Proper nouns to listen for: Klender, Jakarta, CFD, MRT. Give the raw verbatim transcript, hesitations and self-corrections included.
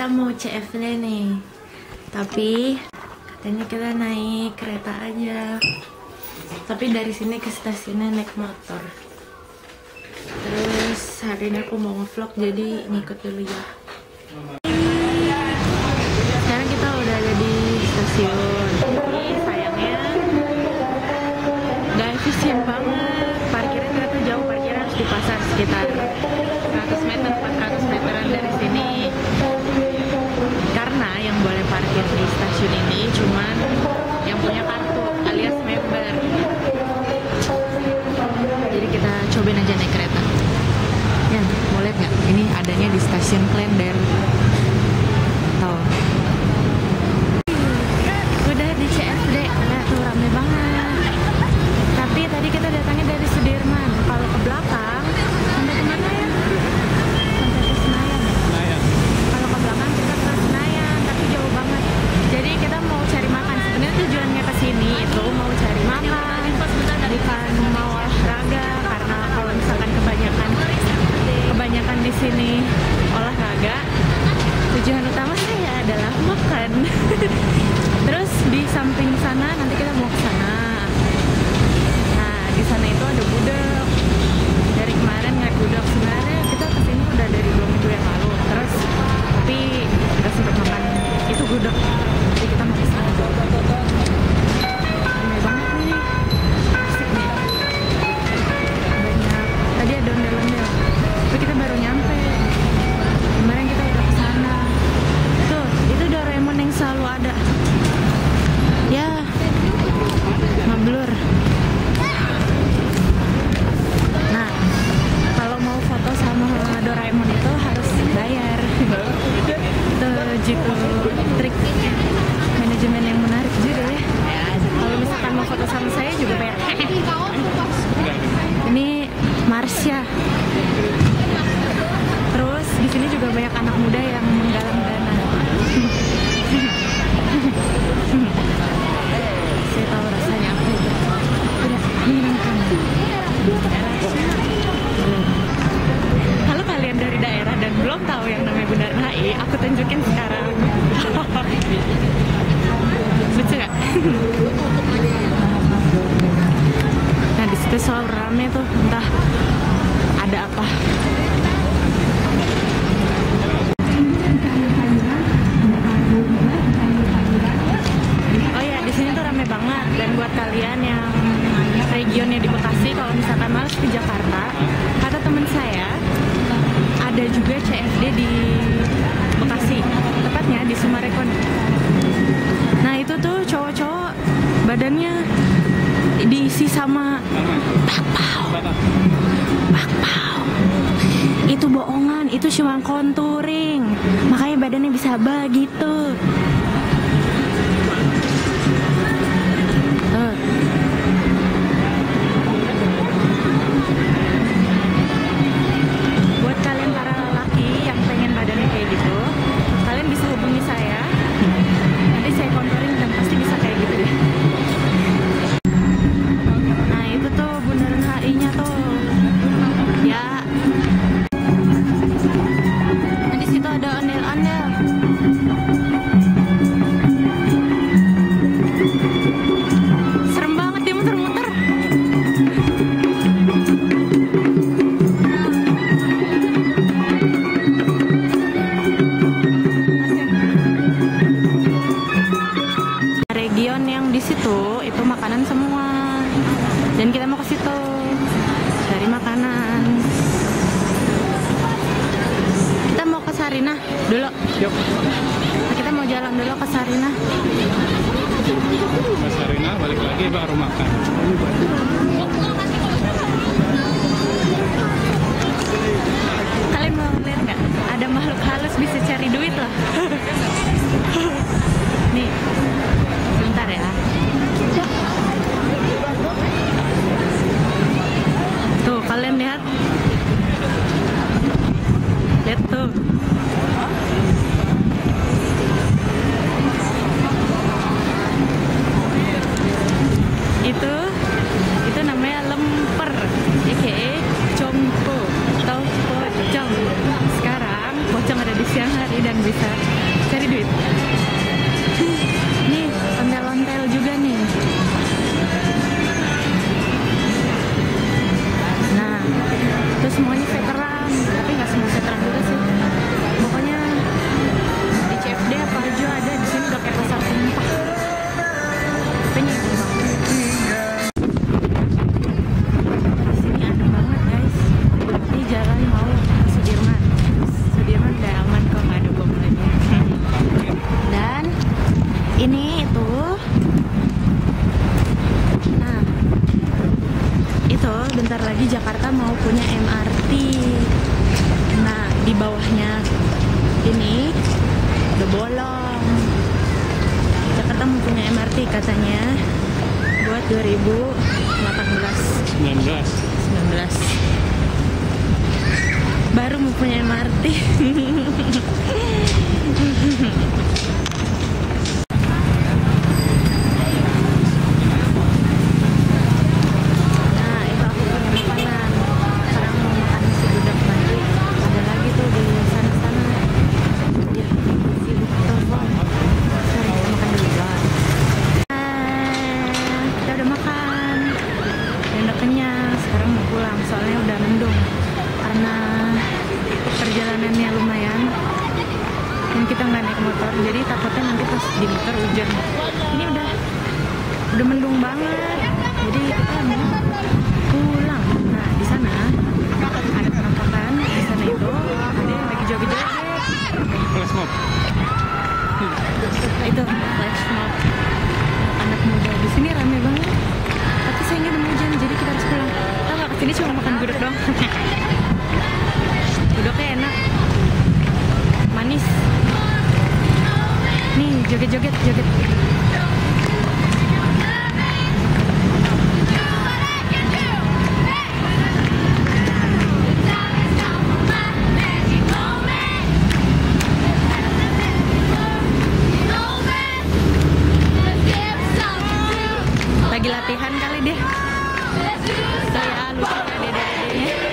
kita mau C F D nih, tapi katanya kita naik kereta aja. Tapi dari sini ke stasiunnya naik motor. Terus hari ini aku mau ngevlog, jadi ngikut dulu ya. Sekarang kita udah ada di stasiun. Ini sayangnya gak efisien banget. Parkirnya ternyata jauh, parkirnya harus di pasar sekitar seratus meter, empat ratus meteran dari sini. Karena yang boleh parkir di stasiun ini cuman yang punya kartu alias member. Jadi kita cobain aja naik kereta. Ya, mau lihat nggak? Ini adanya di stasiun Klender. Tahu? Udah di C F D, lihat tuh rame banget. Tapi tadi kita datangnya dari Sudirman. Kalau ke belakang, sampai kemana ya? Sampai ke Senayan. Senayan. Kalau ke belakang kita ke Senayan, tapi jauh banget. Jadi kita mau cari makan. Sebenarnya tujuannya ke sini itu mau cari makan, bukan mau olahraga. Karena kalau misalkan kebanyakan kebanyakan di sini olahraga, tujuan utama saya adalah makan. Terus di samping sana nanti kita mau ke sana. Nah, di sana itu ada gudeg. Dari kemarin nggak gudeg, sebenarnya kita kesini udah dari dua minggu yang lalu. Terus tapi nggak sempat makan itu gudeg. Jadi kita mau ke sana. Di siang hari dan bisa cari duit. Nih, ontel-ontel juga nih. Nah, itu semuanya veteran, tapi nggak semua veteran juga sih. Pokoknya di C F D apa aja ada, di sini udah kayak pasar tumpah. Penyakit Jakarta mau punya M R T. Nah, di bawahnya ini udah bolong. Jakarta mau punya M R T katanya buat dua ribu delapan belas. sembilan belas. sembilan belas. Baru mau punya M R T. Latihan kali deh, saya lupa ada dedeknya.